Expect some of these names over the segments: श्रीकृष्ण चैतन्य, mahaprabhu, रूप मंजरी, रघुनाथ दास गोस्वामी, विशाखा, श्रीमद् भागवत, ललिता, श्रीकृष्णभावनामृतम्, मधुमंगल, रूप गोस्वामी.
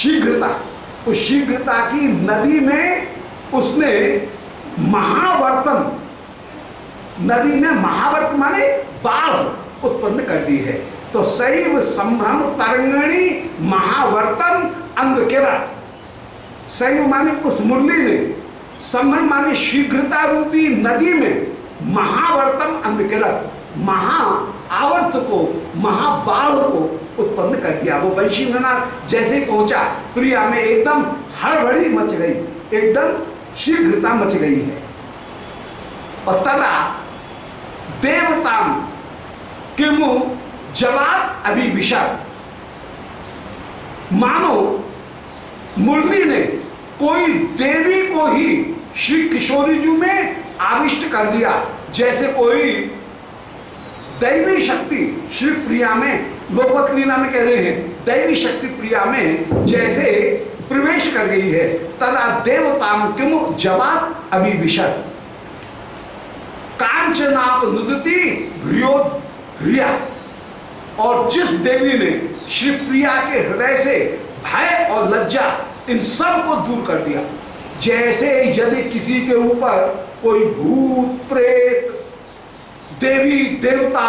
शीघ्रता, उस शीघ्रता की नदी में उसने महावर्तन, नदी ने महावर्त माने बाढ़ उत्पन्न कर दी है। तो शैव संभ्रम तरंगणी महावर्तन अंग केरा, शैव माने उस मुरली ने, संभ्रम माने शीघ्रता रूपी नदी में महावर्तन अंग केरा, महा आवर्त को, महाबाढ़ को उत्पन्न कर दिया। वो वंशी नाथ जैसे पहुंचा प्रिया में एकदम हड़बड़ी मच गई, एकदम शीघ्रता मच गई है। और तदा देवताम किमु जवात अभिविशा, मानो मुरली ने कोई देवी को ही श्री किशोरी जी में आविष्ट कर दिया, जैसे कोई दैवी शक्ति श्री प्रिया में, लोकवत लीला में कह रहे हैं दैवी शक्ति प्रिया में जैसे प्रवेश कर गई है। तदा देवताम किमु जवात अभिविशत, कांचनाप नुदति भ्रिया, और जिस देवी ने श्री प्रिया के हृदय से भय और लज्जा इन सब को दूर कर दिया, जैसे यदि किसी के ऊपर कोई भूत प्रेत देवी देवता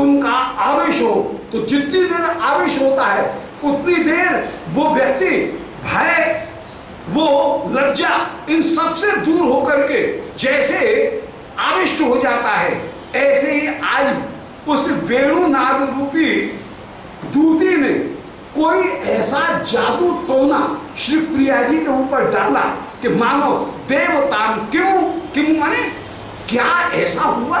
उनका आवेश हो तो जितनी देर आवेश होता है उतनी देर वो व्यक्ति भय, वो लज्जा इन सबसे दूर होकर के जैसे आविष्ट हो जाता है, ऐसे ही आज उस वेणुनाद रूपी दूती ने कोई ऐसा जादू टोना श्री प्रिया जी के ऊपर डाला कि मानो देवतान किमु, किमु माने क्या ऐसा हुआ,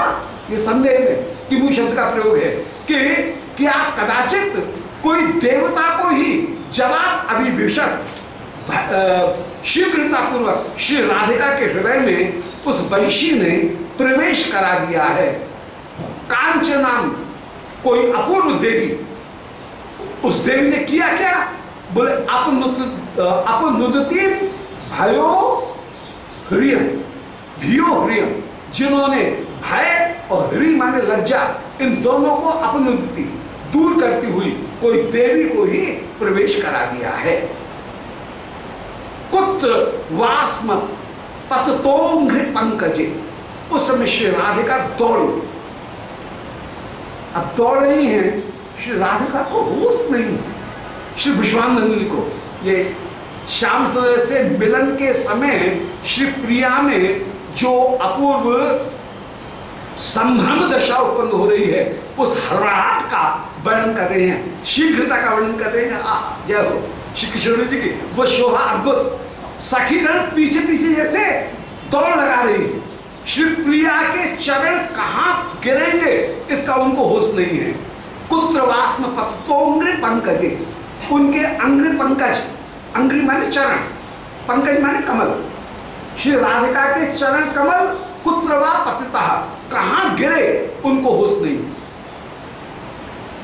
ये संदेह में किमु शब्द का प्रयोग है कि क्या कदाचित कोई देवता को ही जवाब अभिभीषण शीघ्रतापूर्वक श्री राधिका के हृदय में उस वैशी ने प्रवेश करा दिया है। कांचनाम कोई अपूर्व देवी, उस देवी ने किया क्या, बोले अपनुदती भयो ह्रियम, भियो ह्रियम, जिन्होंने भय और ह्री माने लज्जा इन दोनों को अपनुदती दूर करती हुई कोई देवी को ही प्रवेश करा दिया है। कुत्र वास्म पततोंघ पंकजे, उस समय श्री राधिका दौड़, अब दौड़ रही है, श्री राधिका को होश नहीं, श्री विश्वानंदिनी को, ये श्याम सुंदर से मिलन के समय श्री प्रिया में जो अपूर्व संभ्रम दशा उत्पन्न हो रही है उस हराट का वर्णन कर रहे हैं, शीघ्रता का वर्णन कर रहे हैं। जय हो श्री किशोरी जी की वो शोभा अद्भुत, सखीगण पीछे पीछे जैसे दौड़ लगा रही है, श्री प्रिया के चरण कहाँ गिरेंगे इसका उनको होश नहीं है। कुत्रवास्म पततोंग्रे पंकजे, उनके अंग्रे पंकज, अंग्री माने चरण, पंकज माने कमल, श्री राधिका के चरण कमल कुत्रवा पतिता, कहाँ गिरे उनको होश नहीं,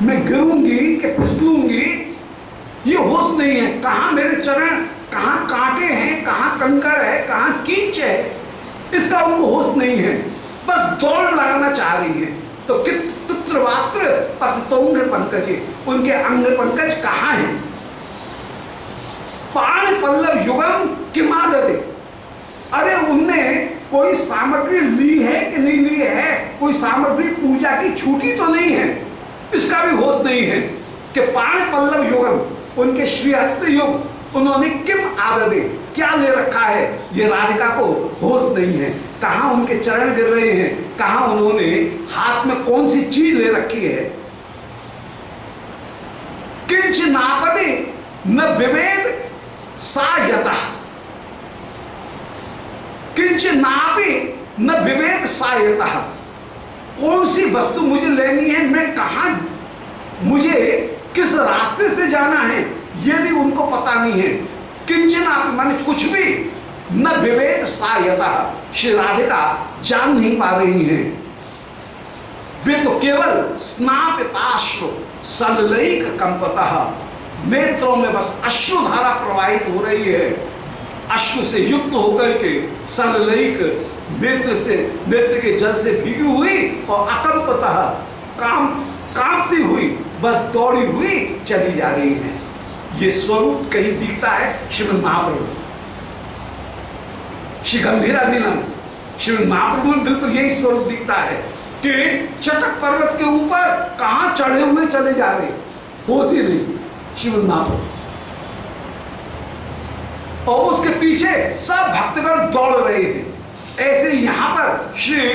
मैं गिरूंगी कि फिसलूंगी ये होश नहीं है, कहाँ मेरे चरण, कहाँ कांटे हैं, कहाँ कंकड़ है, कहाँ कीच है, इसका उनको होश नहीं है, बस दौड़ लगाना चाह रही है। तो कुत्रवात्र पततोंग्र पंकजे, उनके अंग पंकज कहाँ हैं। पाण पल्लव युगम किमादते, अरे उनने कोई सामग्री ली है कि नहीं ली है, कोई सामग्री पूजा की छूटी तो नहीं है, इसका भी होश नहीं है कि पाण पल्लव युगम, उनके श्रीहस्त युग उन्होंने किम आदते, क्या ले रखा है, ये राधिका को होश नहीं है, कहाँ उनके चरण गिर रहे हैं, कहाँ उन्होंने हाथ में कौन सी चीज ले रखी है। किंच नापदे न विवेद सायता, किंच नापे न विवेद सायता, कौन सी वस्तु मुझे लेनी है, मैं कहाँ, मुझे किस रास्ते से जाना है, ये भी उनको पता नहीं है। किंच नापे माने कुछ भी, न विवेद सायता, श्री राधिका जान नहीं पा रही है, वे तो केवल स्नापिताश्रु सललयिक कंपतः, नेत्रों में बस अश्रुधारा प्रवाहित हो रही है, अश्रु से युक्त होकर के सललयिक नेत्र से, नेत्र के जल से भीगी हुई और अकंपतः कामती हुई बस दौड़ी हुई चली जा रही है। ये स्वरूप कहीं दिखता है श्रीमद महाप्रभु श्री गंभीरा नीलम श्रीमद महाप्रभु में बिल्कुल यही स्वरूप दिखता है कि चटक पर्वत के ऊपर कहां चढ़े हुए चले जा रहे, होश ही नहीं श्रीमद महाप्रभु, और उसके पीछे सब भक्तगण दौड़ रहे हैं। ऐसे यहां पर श्री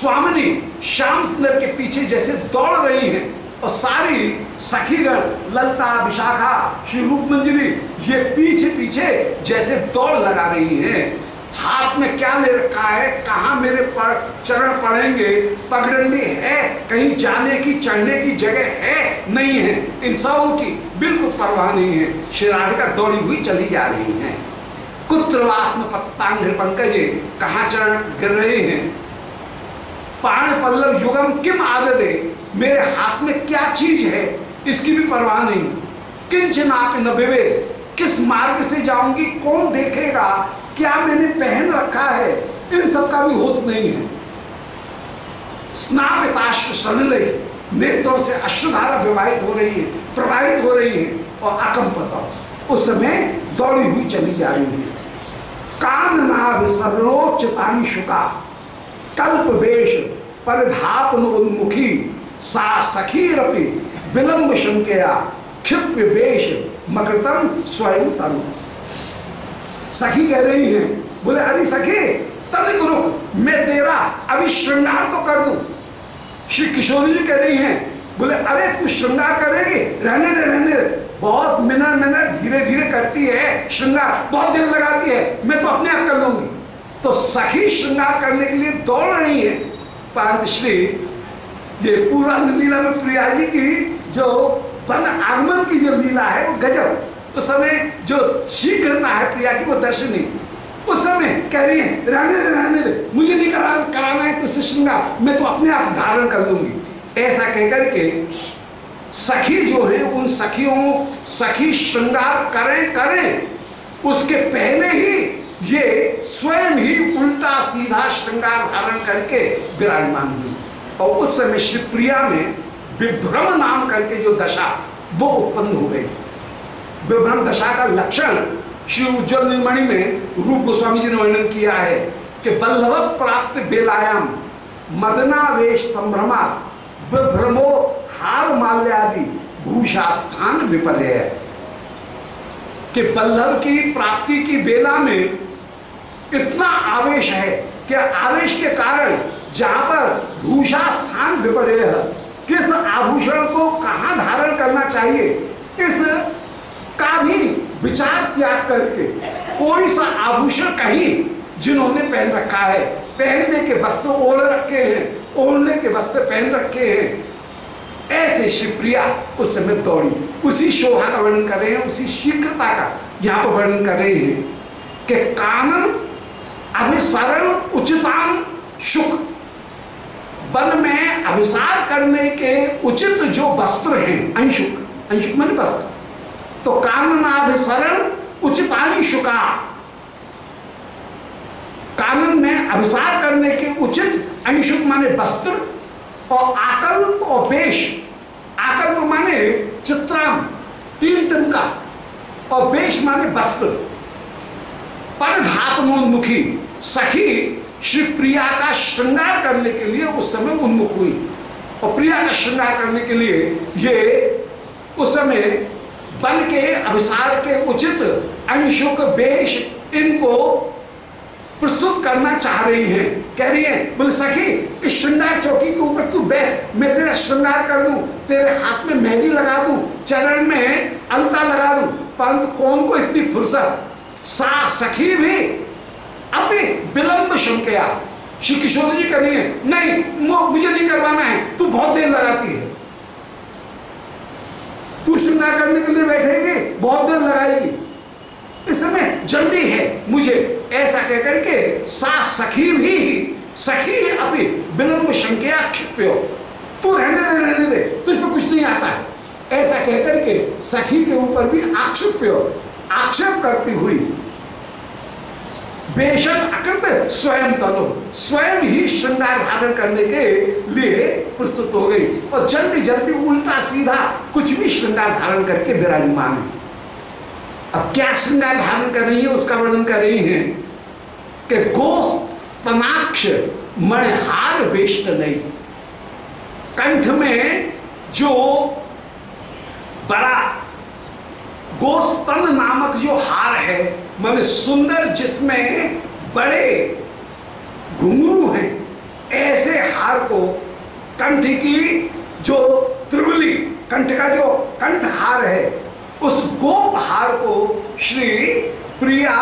स्वामिनी श्याम सुंदर के पीछे जैसे दौड़ रही हैं और सारी सखीगण ललता विशाखा श्री रूप मंजरी ये पीछे पीछे जैसे दौड़ लगा रही हैं। हाथ में क्या ले रखा है, कहाँ मेरे पर चरण पड़ेंगे, पगडंडी है, कहीं जाने की चढ़ने की जगह है नहीं है, इन सबों की बिल्कुल परवाह नहीं है। श्री राधिका दौड़ी हुई चली जा रही है। कुत्रवास्म पततांग पंकजे कहाँ चरण गिर रहे हैं, पाण पल्लव युगम किम आददे मेरे हाथ में क्या चीज है इसकी भी परवाह नहीं। किंचन आप न विवेक किस मार्ग से जाऊंगी, कौन देखेगा क्या मैंने पहन रखा है, इन सब का भी होश नहीं है। स्नापिताश्रु सलिले नेत्रों से अश्रुधारा प्रवाहित हो रही है और अकंपता उस समय दौड़ी हुई चली जा रही है। कान नाभ सर्वोच्चतांशुका कल्प वेश परिधापन उन्मुखी सा सखीरपि विलंब शंकया क्षिप्य वेश मकृतम स्वयं तनु। सखी कह रही है, बोले अरे सखी तनिक रुक, मैं तेरा अभी श्रृंगार तो कर दूं। श्री किशोरी जी कह रही हैं, बोले अरे तू श्रृंगार करेगी, रहने दे बहुत मिनट धीरे धीरे करती है श्रृंगार, बहुत देर लगाती है, मैं तो अपने आप कर लूंगी। तो सखी श्रृंगार करने के लिए दौड़ रही है, परंतु श्री ये पूरा लीला में प्रिया जी की जो वन आगमन की जो लीला है वो गजब। उस समय जो शीघ्रता है प्रिया की वो दर्शनी, उस समय कह रही है रहने दे मुझे नहीं कराना है तुझसे श्रृंगार, मैं तो अपने आप धारण कर दूंगी। ऐसा कहकर के सखी जो है उन सखी श्रृंगार करें उसके पहले ही ये स्वयं ही उल्टा सीधा श्रृंगार धारण करके विराजमान हुई। और उस समय श्री प्रिया में विभ्रम नाम करके जो दशा वो उत्पन्न हो गई। विभ्रम दशा का लक्षण श्री उज्ज्वल निर्मणि में रूप गोस्वामी जी ने वर्णन किया है कि बल्लभ प्राप्त बेलायाम मदनावेश संभ्रमा विभ्रमो हार माल्यादि भूषास्थान विपर्य, कि बल्लभ की प्राप्ति की बेला में इतना आवेश है कि आवेश के कारण जहां पर भूषा स्थान विपर्य है, किस आभूषण को कहां धारण करना चाहिए इस का भी विचार त्याग करके कोई सा आभूषण कहीं जिन्होंने पहन रखा है, पहनने के वस्त्र ओढ़ रखे हैं, ओढ़ने के वस्त्र पहन रखे हैं। ऐसे शिवप्रिया उस समय दौड़ी, उसी शोभा का वर्णन कर रहे हैं, उसी शीघ्रता का यहाँ पर वर्णन कर रहे हैं कि कानन अभिसरण उचितान शुक, वन में अभिसार करने के उचित जो वस्त्र हैं अंशुक, अंशुक माने वस्त्र, तो काननाभिसरण उचितानि शुका कानन में अभिसार करने के उचित अंशुक माने वस्त्र, और आकल्प और वेश, आकल्प माने चित्राम तीन तिनका और वेश माने वस्त्र, परिधापनोन्मुखी सखी श्री प्रिया का श्रृंगार करने के लिए उस समय उन्मुख हुई और प्रिया का श्रृंगार करने के लिए ये उस समय बन के अभिसार के उचित अंशों के वेश इनको प्रस्तुत करना चाह रही है। कह रही है बोले सखी इस श्रृंगार चौकी के ऊपर तू बैठ, मैं तेरा श्रृंगार कर दूं, तेरे हाथ में मेहंदी लगा दूं, चरण में अलता लगा दूं, परंतु कौन को इतनी फुर्सत। सा सखी भी अपने विलंब शंकया, श्री किशोर जी कह रही है नहीं मुझे नहीं करवाना है, तू बहुत देर लगाती है, तू श्रृंगार करने के लिए बैठेंगे बहुत देर लगाएगी, इस समय जल्दी है मुझे। ऐसा कहकर के सास सखी भी सखी अभी विलंब शंकया क्षिप्यो, तू रहने दे तुझको कुछ नहीं आता है, ऐसा कहकर के सखी के ऊपर भी आक्षेप्यो आक्षेप करती हुई बेशन अकृत स्वयं तनु, स्वयं ही श्रृंगार धारण करने के लिए प्रस्तुत हो गई और जल्दी उल्टा सीधा कुछ भी श्रृंगार धारण करके विराजमान है। अब क्या श्रृंगार धारण कर रही है उसका वर्णन कर रही है कि गोस्तनाक्ष मणिहार वेष्ट नहीं, कंठ में जो बड़ा गोस्तन नामक जो हार है, माने सुंदर जिसमें बड़े घुंघरू हैं, ऐसे हार को कंठ की जो त्रिवली कंठ का जो कंठ हार है उस गोप हार को श्री प्रिया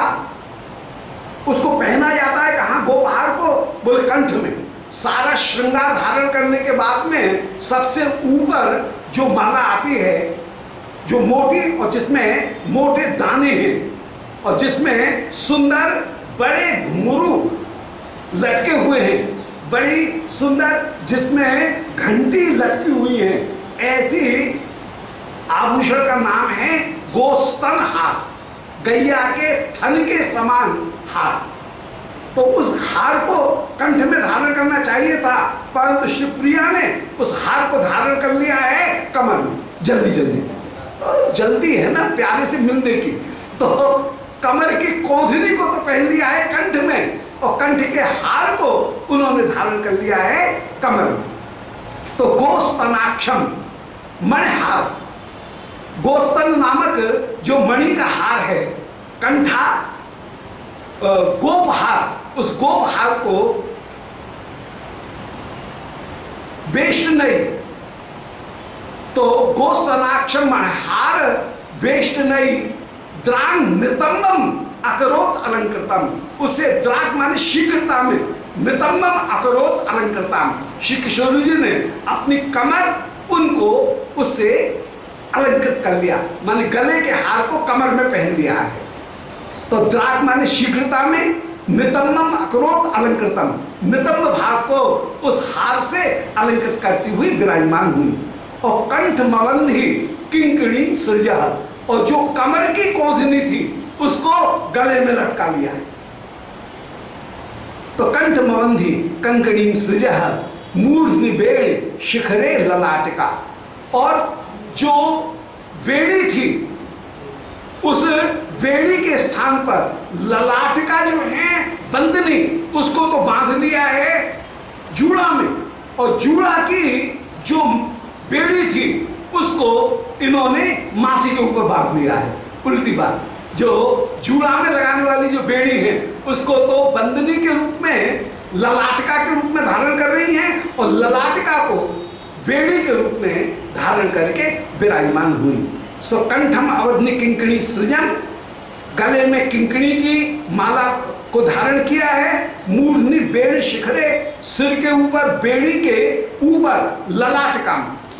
उसको पहना जाता है। कहाँ गोप हार को? बोले कंठ में। सारा श्रृंगार धारण करने के बाद में सबसे ऊपर जो माला आती है जो मोटी और जिसमें मोटे दाने हैं और जिसमें सुंदर बड़े घुंघरू लटके हुए हैं, बड़ी सुंदर जिसमें घंटी लटकी हुई है, ऐसी आभूषण का नाम है गोस्तन हार, गैया के थन के समान हार। तो उस हार को कंठ में धारण करना चाहिए था, परंतु श्री प्रिया ने उस हार को धारण कर लिया है कमर में। जल्दी जल्दी तो जल्दी है ना प्यारे से मिलने की, तो कमर की कोंधनी को तो पहन लिया है कंठ में और कंठ के हार को उन्होंने धारण कर लिया है कमर में। तो गोस्तनाक्षम मणिहार, गोस्तन नामक जो मणि का हार है, कंठा गोप हार, उस गोप हार को वेष्ट नहीं, तो गोस्तनाक्षम मणिहार वेष्ट नहीं द्रांग नितम्बम अकरोत अलंकृतम, उसे द्राग माने शीघ्रता में, नितम्बम अकरोत अलंकृतम, श्री किशोर जी ने अपनी कमर उनको उससे अलंकृत कर लिया, माने गले के हार को कमर में पहन लिया है। तो द्राग माने शीघ्रता में, नितम्बम अकरोत अलंकृतम, नितम्ब भाग को उस हार से अलंकृत करती हुई विराजमान हुई। और कंठ मलंधी किंकणी सृजा, और जो कमर की कोंधनी थी उसको गले में लटका लिया है। तो कंठ मलंधी कंकणी सृजा मूर्धनि बेण शिखरे ललाटिका, और जो वेड़ी थी उस वेड़ी के स्थान पर ललाटिका जो है बंदनी उसको तो बांध दिया है जूड़ा में, और जूड़ा की जो बेड़ी थी उसको इन्होंने माथे के ऊपर बांध दिया है। उल्टी बात, जो जूड़ा में लगाने वाली जो बेड़ी है उसको तो बंदनी के रूप में ललाटिका के रूप में धारण कर रही है और ललाटिका को बेड़ी के रूप में धारण करके विराजमान हुई। सो कंठम अवधि किंकणी सृजन, गले में किंकणी की माला को धारण किया है, मूर्धनि बेड़ शिखरे, सिर के ऊपर बेड़ी के ऊपर ललाटका,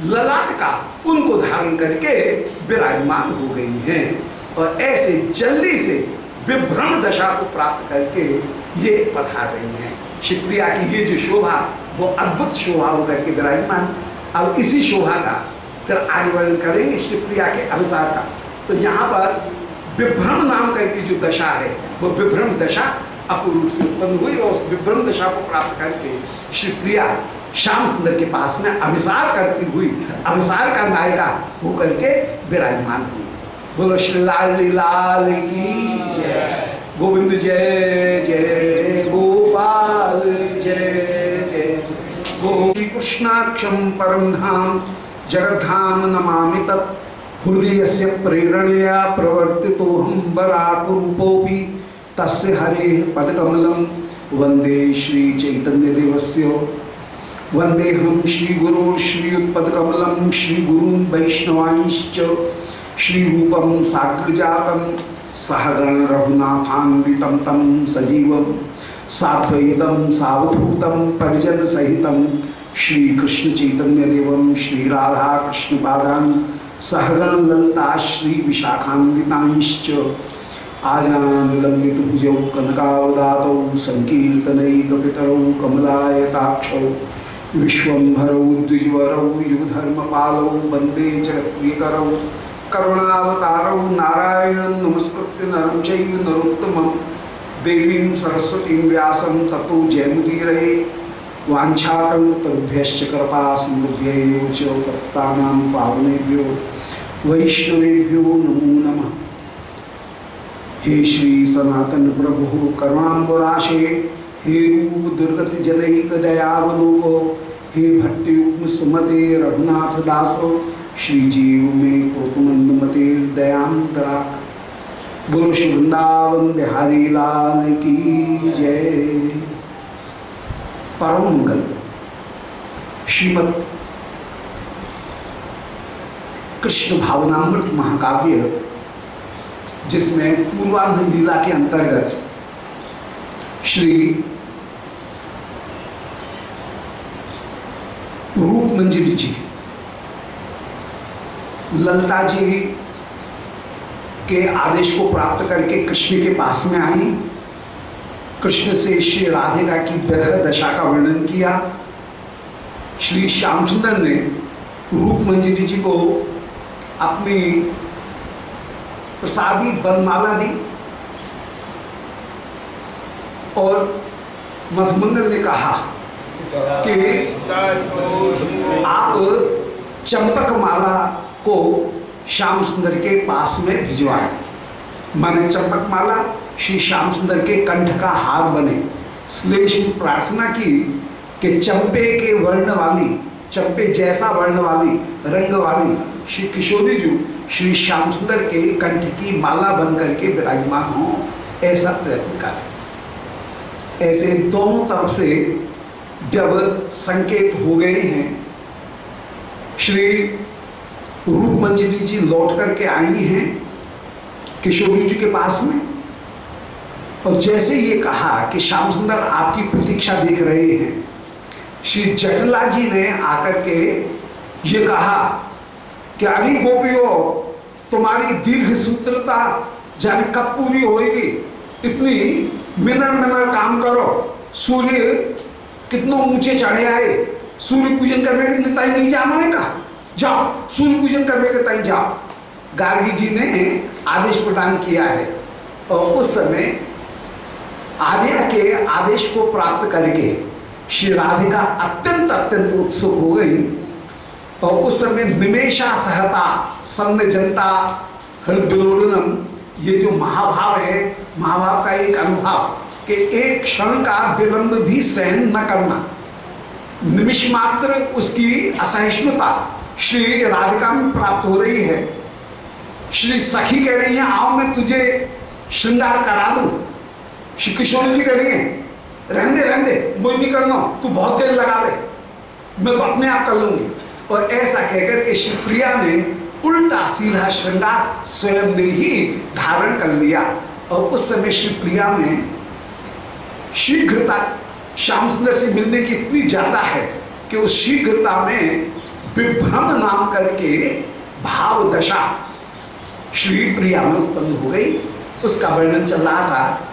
ललाटका उनको धारण करके विराजमान हो गई हैं। और ऐसे जल्दी से विभ्रम दशा को प्राप्त करके ये पधार रही हैं। शिवप्रिया की ये जो शोभा वो अद्भुत शोभा होकर के विराजमान। अब इसी शोभा का फिर आगे वर्णन करेंगे शिवप्रिया के अभिसार का। तो यहाँ पर विभ्रम नाम करके जो दशा है वो विभ्रम दशा अपूर्व रूप से उत्पन्न हुई, और उस विभ्रम दशा को प्राप्त करके शिवप्रिया श्याम सुंदर के पास में अभिसार करती हुई अभिसार का नायिका होकर के विराजमान हुई। बोलो श्री लाडली लाल की जय, गोविंद जय जय गोपाल जय श्री कृष्णाक्षम परम धाम जगद्धाम नमामि तत्, हृदयस्य प्रेरणया प्रवर्तितो हम बराकरूपोऽपि तस्य हरेः पदकमलं वंदे श्री चैतन्य देवस्य, वंदेहम श्री गुरुं श्रीयुतपदकमलं श्री गुरुं वैष्णवांश्च, श्री रूपं साग्रजातं सहगण रघुनाथान्वितं तं सजीवं सात्वयितं सावधूतं परिजन सहितं श्रीकृष्ण चैतन्य देवं श्री राधा कृष्ण पादान् सहगण ललिता श्री विशाखान्वितांश्च, आजान लंबित भुजौ कनकावदातौ संकीर्तनैकपितरौ कमलायताक्षौ विश्वंभरौ द्विजवरौ युगधर्मपालौ वंदे जगत्प्रियकरौ करुणावतारौ नारायणं नमस्कृत्य नरं चैव नरोत्तमं देवीं सरस्वतीं व्यासं ततो जयमुदीरये, वाञ्छाकल्पतरुभ्यश्च कृपा सिन्धुभ्यैव च पतितानां पावनेभ्यो वैष्णवेभ्यो नमो नमः। हे श्री सनातन प्रभु करुणाम्बुराशे, हे रूप दुर्गत जनैक दयावलोको, हे भट्टयुग्म सुमते रघुनाथ दासो, श्री जीव में कोपमंद मते दयाम दराक। बोलो श्री वृंदावन बिहारी लाल की जय। परम मंगल श्रीमद कृष्ण भावनामृत महाकाव्य, जिसमें पूर्वार्ध लीला के अंतर्गत श्री रूप मंजरी जी ललता जी के आदेश को प्राप्त करके कृष्ण के पास में आई। कृष्ण से श्री राधिका की विरह दशा का वर्णन किया। श्री श्यामचंद्र ने रूप मंजरी जी को अपनी प्रसादी वनमाला दी और मधुमंगल ने कहा कि आप चंपक माला को श्याम सुंदर के पास में भिजवाएं। माने चंपक माला श्री श्याम सुंदर के कंठ का हार बने, इसलिए प्रार्थना की कि चंपे के वर्ण वाली, चंपे जैसा वर्ण वाली, रंग वाली श्री किशोरी जी श्री श्याम सुंदर के कंठ की माला बन करके विराजमान हो, ऐसा प्रयत्न करें। ऐसे दोनों तरफ से जब संकेत हो गए हैं, श्री रूप मंजरी जी लौट करके आई हैं किशोरी जी के पास में, और जैसे ये कहा कि श्याम सुंदर आपकी प्रतीक्षा देख रहे हैं, श्री जटला जी ने आकर के ये कहा कि अरे गोपियों, तुम्हारी दीर्घ सूत्रता जाने कब पूरी होगी, इतनी मिनर मिनर काम करो। सूर्य कितनों ऊंचे चढ़े आए, सूर्य पूजन करने के ताई नहीं जाना है, कहा जाओ सूर्य पूजन करने के ताई जाओ। गार्गी जी ने आदेश प्रदान किया है और उस समय आर्या के आदेश को प्राप्त करके श्री राधिका अत्यंत अत्यंत उत्सुक हो गई। और उस समय निमेशा सहता सन्न जनता हृदयोदनम, ये जो महाभाव है, महाभाव का एक अनुभव कि एक क्षण का विलंब भी सहन न करना, निमिष मात्र उसकी असहिष्णुता श्री राधिका में प्राप्त हो रही है। श्री सखी कह रही है आओ मैं तुझे श्रृंगार करा दूं, श्री किशोर जी कह रही है रहने दे मुझे नहीं करना, तू बहुत देर लगा दे, मैं तो अपने आप कर लूंगी। और ऐसा कहकर के श्री प्रिया ने उल्टा सीधा श्रृंगार स्वयं ने ही धारण कर लिया। और उस समय श्री प्रिया में शीघ्रता श्याम सुंदर से मिलने की इतनी ज्यादा है कि उस शीघ्रता में विभ्रम नाम करके भाव दशा श्री प्रिया में उत्पन्न हो गई। उसका वर्णन चल रहा था।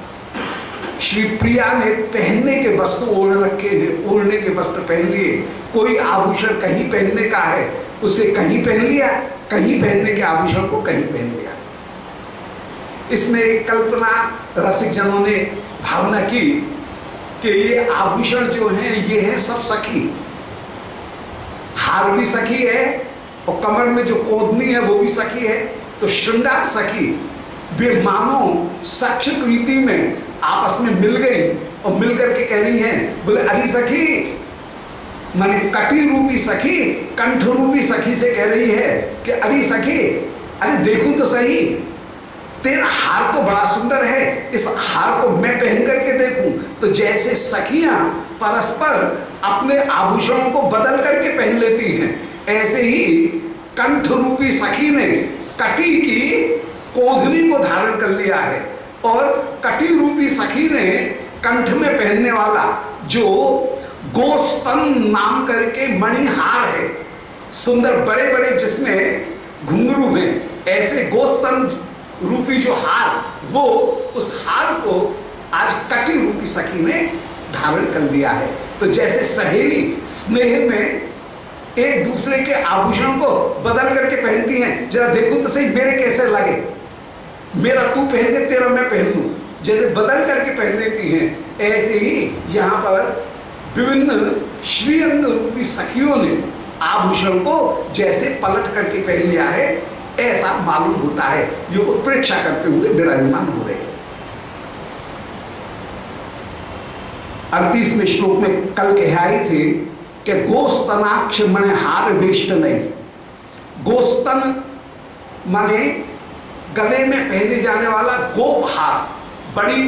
श्री प्रिया ने पहनने के वस्त्र ओढ़ रखे हैं, ओढ़ने के वस्त्र पहन लिए, कोई आभूषण कहीं पहनने का है उसे कहीं पहन लिया, कहीं पहनने के आभूषण को कहीं पहन लिया। इसमें कल्पना रसिक जनों ने भावना की कि ये आभूषण जो हैं ये है सब सखी, हार भी सखी है और कमर में जो कोदनी है वो भी सखी है, तो श्रृंगार सखी, वे मानो साक्षात रीति में आपस में मिल गए और मिल करके कह रही है बोले अरे सखी, माने कटी रूपी सखी कंठ रूपी सखी से कह रही है कि अरे सखी, अरे देखूं तो सही, तेरा हार तो बड़ा सुंदर है, इस हार को मैं पहन करके देखूं। तो जैसे सखियां परस्पर अपने आभूषणों को बदल करके पहन लेती हैं, ऐसे ही कंठ रूपी सखी ने कटी की कोधनी को धारण कर लिया है और कटी रूपी सखी ने कंठ में पहनने वाला जो गोस्तन नाम करके मणिहार है, सुंदर बड़े बड़े जिसमें घुंघरू में ऐसे गोस्तन रूपी जो हार, वो उस हार को आज कटी रूपी सखी ने धारण कर लिया है। तो जैसे सहेली स्नेह में एक दूसरे के आभूषण को बदल करके पहनती हैं, जरा देखो तो सही मेरे कैसे लगे, मेरा तू पहन दे तेरा मैं पहन लूं, जैसे बदल करके पहन लेती हैं, ऐसे ही यहाँ पर विभिन्न श्री अंग रूपी सखियों ने आभूषण को जैसे पलट करके पहन लिया है। ऐसा मालूम होता है जो उत्प्रेक्षा करते हुए विराजमान हो रहे हैं। 38वें श्लोक में कल कहाई थी कि गोस्तनाक्ष मने हार वेष्ट नहीं, गोस्तन माने गले में पहने जाने वाला गोप हार, बड़ी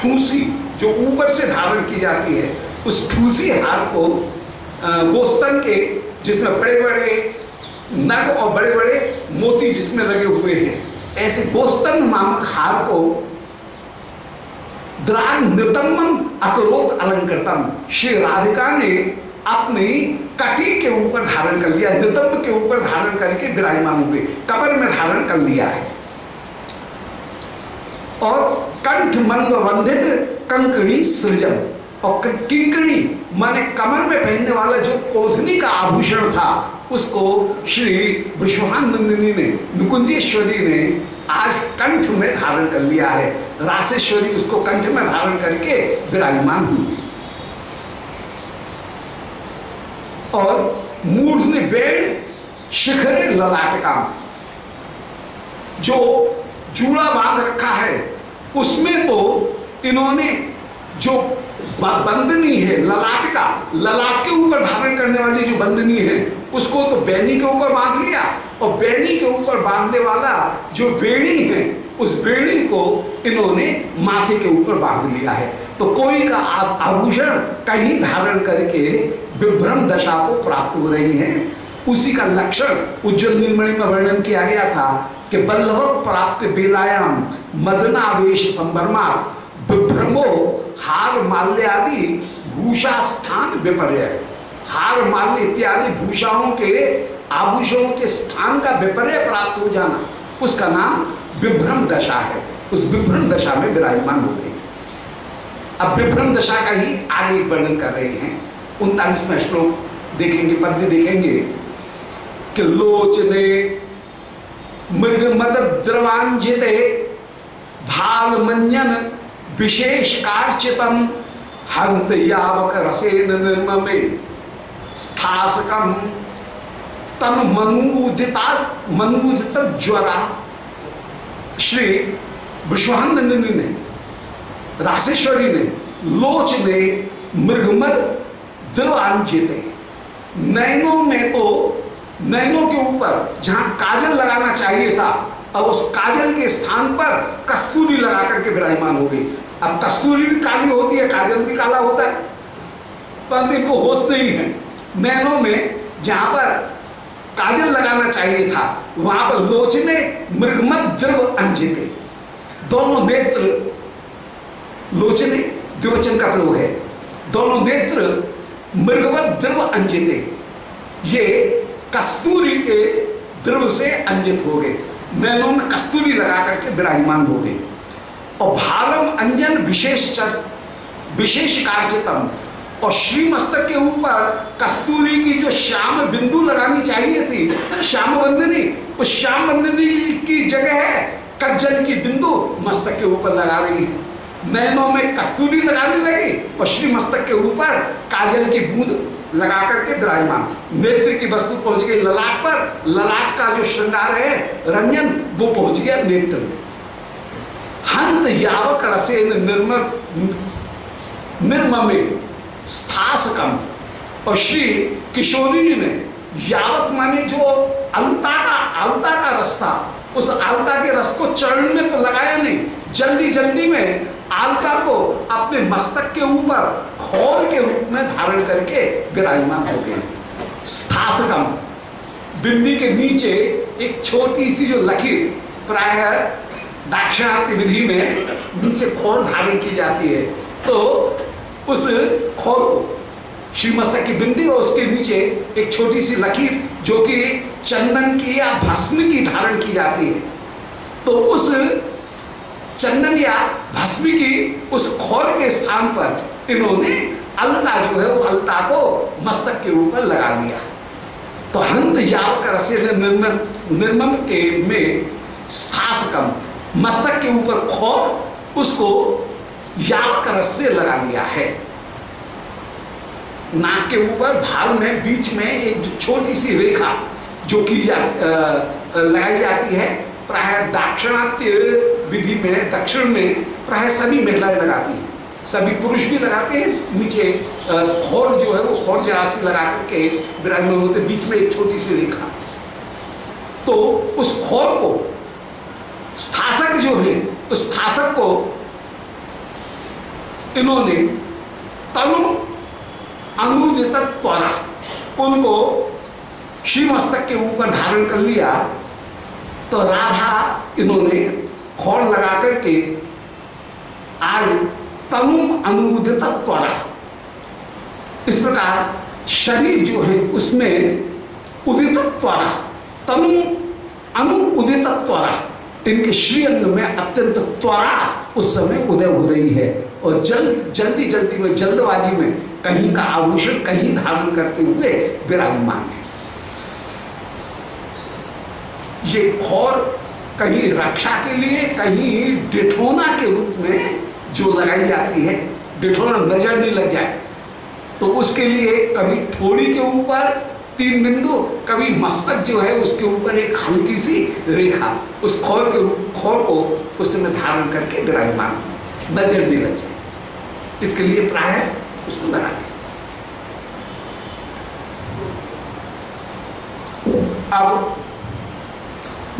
ठूसी जो ऊपर से धारण की जाती है उस ठूसी हार को गोस्तन के, जिसमें बड़े बड़े नग और बड़े बड़े मोती जिसमें लगे हुए हैं, ऐसे गोस्तन नामक हार को द्राग नितम्बम अकरोत अलंकृतम, श्री राधिका ने अपनी कटी के ऊपर धारण कर लिया, नितंब के ऊपर धारण करके विराजमान हुए, कमर में धारण कर लिया है। और कंठ मंग बंधित कंकणी सृजम, और किंकणी माने कमर में पहनने वाला जो कोधनी का आभूषण था उसको श्री विश्वानंदिनी ने, नुकुंजेश्वरी ने आज कंठ में धारण कर लिया है, रासेश्वरी उसको कंठ में धारण करके विराजमान हुई। और मूर्धनि बेड शिखरे ललाटका, जो जूड़ा बांध रखा है उसमें तो इन्होंने जो बंदनी है ललाटका, ललाट के ऊपर धारण करने वाली जो बंदनी है उसको तो बैनी के ऊपर बांध लिया, और बैनी के ऊपर बांधने वाला जो वेणी है उस वेणी को इन्होंने माथे के ऊपर बांध लिया है। तो कोई का आभूषण कहीं धारण करके विभ्रम दशा को प्राप्त हो रही है। उसी का लक्षण उज्जवल नीलमणि में वर्णन किया गया था कि बल्लभ प्राप्त बेलायाम मदनावेश संभ्रमा विभ्रमो हार माल्य आदि भूषा स्थान विपर्य, हार माल्य इत्यादि भूषाओं के आभूषणों के स्थान का विपर्य प्राप्त हो जाना, उसका नाम विभ्रम दशा है। उस विभ्रम दशा में विराजमान हो गई। अब विभ्रम दशा का ही आगे वर्णन कर रहे हैं। 39वां श्लोक देखेंगे, पद्य देखेंगे कि लोचने मृग मद द्रवांजिते भाल मंजन विशेष कार्चितम हंत यावक रसेन निर्ममे स्थासकम तन मनुदित ज्वरा। श्री विश्वानंदिनी ने, रासेश्वरी ने, लोच ने मृगमद द्रवांजिते, नैनों में तो नैनों के ऊपर जहां काजल लगाना चाहिए था अब उस काजल के स्थान पर कस्तूरी लगा करके विराजमान हो गई। अब कस्तूरी भी काली होती है, काजल भी काला होता है, पर इनको होश नहीं है। नैनों में जहां पर काजल लगाना चाहिए था वहां पर लोचने मृगमद द्रवांजिते, दोनों नेत्र, लोचने द्विवचन का प्रयोग है, दोनों नेत्र मृगवत द्रव अंजिते, ये कस्तूरी के द्रव से अंजित हो गए, नैनों में कस्तूरी लगा करके विराजमान हो गए। और भालम अंजन विशेष कार्चितम, और श्रीमस्तक के ऊपर कस्तूरी की जो श्याम बिंदु लगानी चाहिए थी, श्याम बंदनी, उस श्याम बंदनी की जगह है कज्जल की बिंदु मस्तक के ऊपर लगा रही है। नैनों में कस्तूरी लगाने लगी और श्री मस्तक के ऊपर काजल की बूंद लगा करके विराजमान, नेत्र की वस्तु पहुंच गई ललाट पर, ललाट का जो श्रृंगार है रंजन वो पहुंच गया नेत्र में। हंत यावक रसेन निर्ममे स्थासकम, और श्री किशोरी ने, यावक माने जो अलता का रस था, उस अलता के रस को चरण में तो लगाया नहीं, जल्दी जल्दी में आलता को अपने मस्तक के ऊपर खोर के रूप में धारण करके विराजमान हो गए। स्थासकम, बिंदी के नीचे एक छोटी सी जो लकीर, प्रायः दाक्षिणात्य विधि में नीचे खोर धारण की जाती है, तो उस खोर को, श्रीमस्तक की बिंदी और उसके नीचे एक छोटी सी लकीर जो कि चंदन की या भस्म की धारण की जाती है, तो उस चंदन या भस्मी की उस खोर के स्थान पर इन्होंने अलता जो है वो अलता को मस्तक के ऊपर लगा लिया। तो हंत याव का रसे निर्मम के में स्थासकम, मस्तक के ऊपर खोर, उसको याव का रस से लगा लिया है। नाक के ऊपर भाल में बीच में एक छोटी सी रेखा जो की जाती लगाई जाती है। प्राय दाक्षिणात्य विधि में, दक्षिण में प्राय सभी महिलाएं लगाती हैं, सभी पुरुष भी लगाते हैं। नीचे खोल जो है वो खोल जरा सी लगा करके विराजमान होते, बीच में एक छोटी सी रेखा। तो उस खोल को स्थासक जो है, उस स्थासक को इन्होंने तनु अनुदित त्वरा, उनको श्री मस्तक के ऊपर धारण कर लिया। तो राधा इन्होंने खोल लगा करके आज तनु अनुदित त्वरा, इस प्रकार शरीर जो है उसमें उदित त्वरा, तनु अनु उदित त्वरा, इनके श्री अंग में अत्यंत त्वरा उस समय उदय हो रही है। और जल्दी में, जल्दबाजी में कहीं का आभूषण कहीं धारण करते हुए विराजमान है। ये खौर कहीं रक्षा के लिए, कहीं डिठोना के रूप में जो लगाई जाती है, डिठोना नजर नहीं लग जाए तो उसके लिए कभी थोड़ी के ऊपर 3 बिंदु, कभी मस्तक जो है उसके ऊपर एक हल्की सी रेखा, उस खौर के खौर को उसमें धारण करके विराजमान, नजर नहीं लग जाए, इसके लिए प्राय उसको लगाते। अब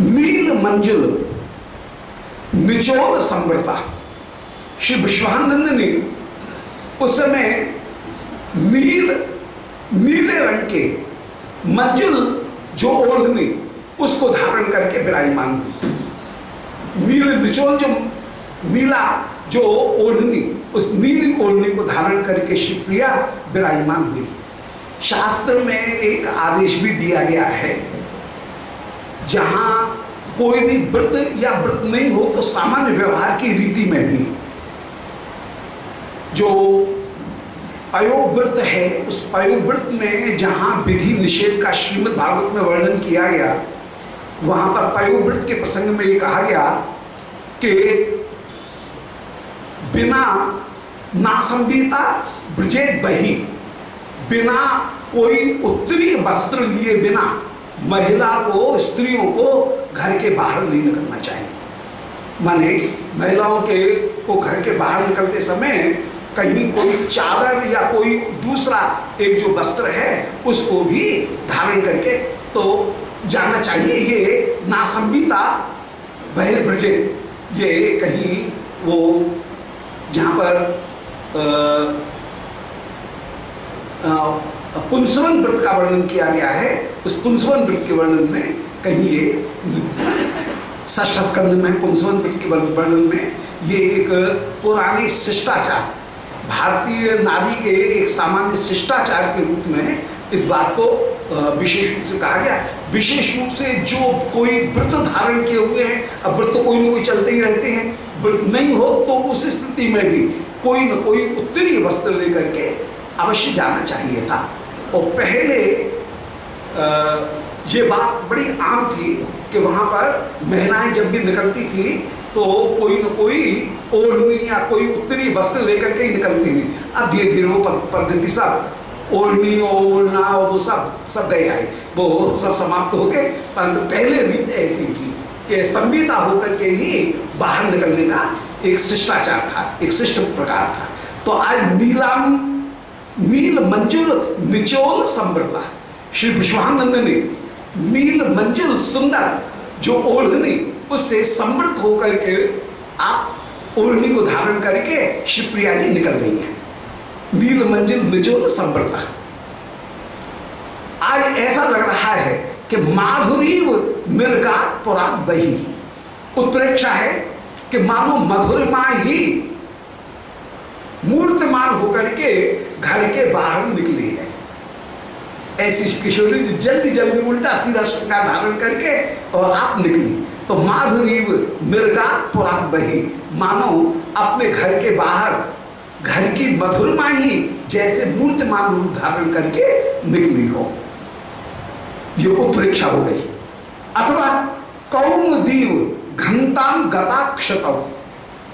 नील मंजिल निचोड़ संवृता, श्री विश्वानंद ने उस समय नीले रंग के मंजिल जो ओढ़नी उसको धारण करके विराजमान हुई। नील निचोल जो नीला जो ओढ़नी, उस नील ओढ़नी को धारण करके श्री प्रिया विराजमान हुई। शास्त्र में एक आदेश भी दिया गया है, जहां कोई भी व्रत या व्रत नहीं हो तो सामान्य व्यवहार की रीति में भी जो पयोव्रत है, उस पयोव्रत में जहां विधि निषेध का श्रीमद् भागवत में वर्णन किया गया, वहां पर पयोव्रत के प्रसंग में ये कहा गया कि बिना नासंबीता ब्रजे बही, बिना कोई उत्तरीय वस्त्र लिए बिना महिला को, स्त्रियों को घर के बाहर नहीं निकलना चाहिए। माने महिलाओं के को घर के बाहर निकलते समय कहीं कोई चादर या कोई दूसरा एक जो वस्त्र है उसको भी धारण करके तो जाना चाहिए। ये नासंबिता बहिर्ब्रजे, ये कहीं वो जहाँ पर पुंसवन व्रत का वर्णन किया गया है, उस पुंसवन व्रत के वर्णन में कहीं ये षष्ठस्कंध में पुंसवन व्रत के वर्णन में ये एक पुरानी शिष्टाचार, भारतीय नारी के एक सामान्य शिष्टाचार के रूप में इस बात को विशेष रूप से कहा गया। विशेष रूप से जो कोई व्रत धारण किए हुए हैं, अब व्रत कोई न कोई चलते ही रहते हैं, व्रत नहीं हो तो उस स्थिति में भी कोई न कोई उत्तरीय वस्त्र लेकर के अवश्य जाना चाहिए था। और पहले ये बात बड़ी आम थी कि वहाँ पर महिलाएं जब भी निकलती थी तो कोई न कोई ओढ़नी या कोई उत्तरी वस्त्र लेकर के ही निकलती थी। अब धीरे धीरे वो पद्धति सब ओढ़नी ओढ़ना वो सब गए आए, वो सब समाप्त हो गए। परंतु पहले रीत ऐसी थी कि संविदा होकर के ही बाहर निकलने का एक शिष्टाचार था, एक शिष्ट प्रकार था। तो आज नील मंजुल निचोल संवृता, श्री विश्वानंद ने नील मंजुल सुंदर जो ओढ़नी उससे समृद्ध होकर के आप ओढ़नी को धारण करके शिवप्रिया जी निकल रही है। नील मंजिल निजोल समृद्धा, आज ऐसा लग रहा है कि माधुरी मृगा पुरा बही, उत्प्रेक्षा है कि मानो मधुरमा ही मूर्तमान होकर के घर के बाहर निकली है। ऐसी किशोरी जी जल्दी जल्दी उल्टा सीधा शंका धारण करके और आप निकली, तो माधुरी मृगा पुरा बही, मानो अपने घर के बाहर घर की मधुरमा ही जैसे मूर्तमान रूप धारण करके निकली हो, ये उपरीक्षा हो गई। अथवा कौमुदीव घंटाम गता क्षतम,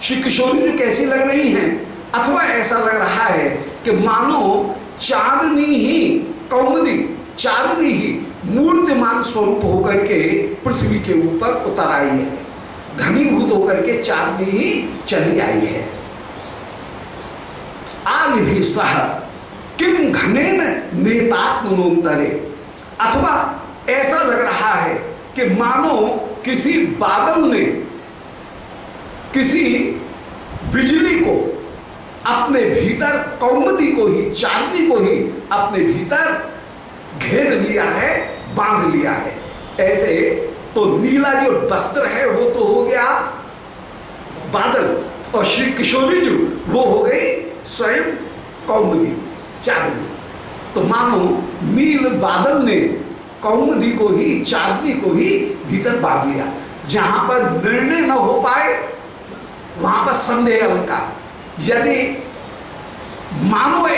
श्री किशोरी जी कैसी लग रही हैं, अथवा ऐसा लग रहा है कि मानो चांदनी ही, कौमुदी चांदनी ही मूर्तिमान स्वरूप होकर के पृथ्वी के ऊपर उतर आई है, घनीभूत होकर के चांदनी ही चली आई है। आज भी सह किम घनेन नेतात्मनोंतरे, अथवा ऐसा लग रहा है कि मानो किसी बादल ने किसी बिजली को अपने भीतर, कौमदी को ही, चांदनी को ही अपने भीतर घेर लिया है, बांध लिया है। ऐसे तो नीला जो वस्त्र है वो तो हो गया बादल, और श्री किशोरी जी वो हो गई स्वयं कौमदी, चांदनी। तो मानो नील बादल ने कौमदी को ही, चांदनी को ही भीतर बांध लिया। जहां पर निर्णय न हो पाए वहां पर संदेह हल्का, यदि मानो